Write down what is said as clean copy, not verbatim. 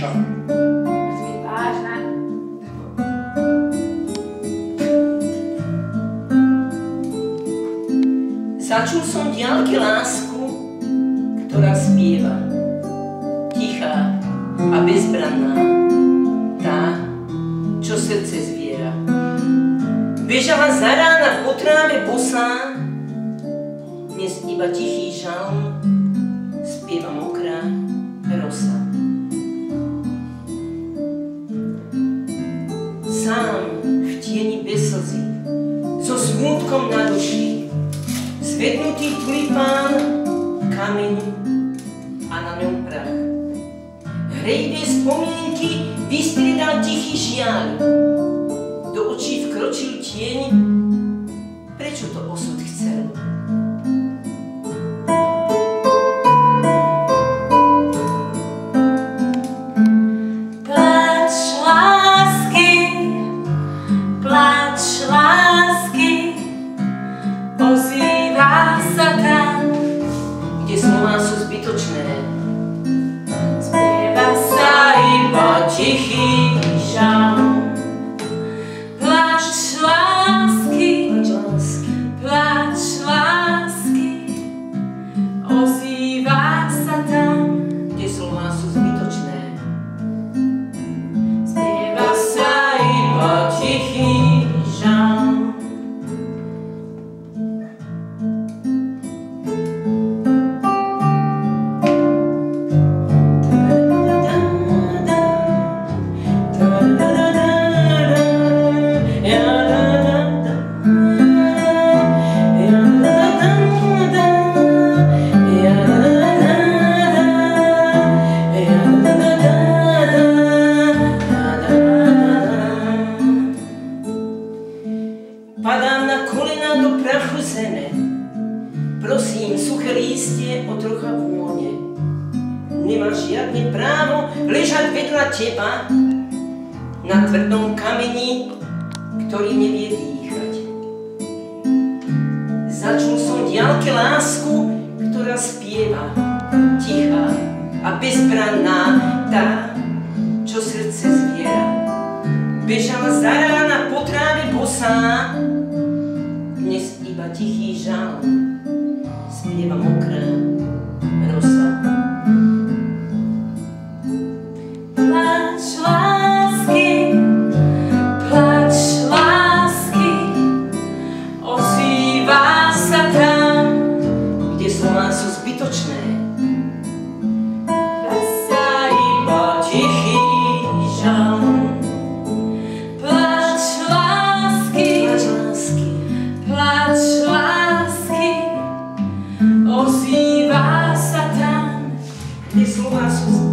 Duša. Zmi vážna. Začul som diaľky lásku, ktorá spieva. Tichá a bezbranná. Tá, čo srdce zviera. Bežala za rána v otráve bosá. Dnes iba tichý žalm spieva mokrá rosa. Sám v tieni bez slzy, so smútkom na duši, zvednutý tulipán, kameň a na ňom prach. Hrejivé spomienky vystriedal tichý žiaľ, do očí vkročil tieň, prečo to osud chcel? Tichý žalm, plač lásky, plač lásky, ozýva sa tam, kde slová sú zbytočné. Spieva sa iba tichý žalm. Padám na kolena do prachu zeme, prosím suché lístie o trocha vône. Nemáš žiadne právo ležať vedľa teba na tvrdom kameni, ktorý nevie dýchať. Začul som diaľke lásku, ktorá spieva, tichá a bezbranná, tá, čo srdce zviera. Bežala za rána po tráve bosá, dnes iba tichý žalm spieva mokrá rosa. Plač lásky, ozýva sa tam, kde slová sú zbytočné. Zdá sa iba tichý žalm. Ozýva sa tam, kde slová sú zbytočné.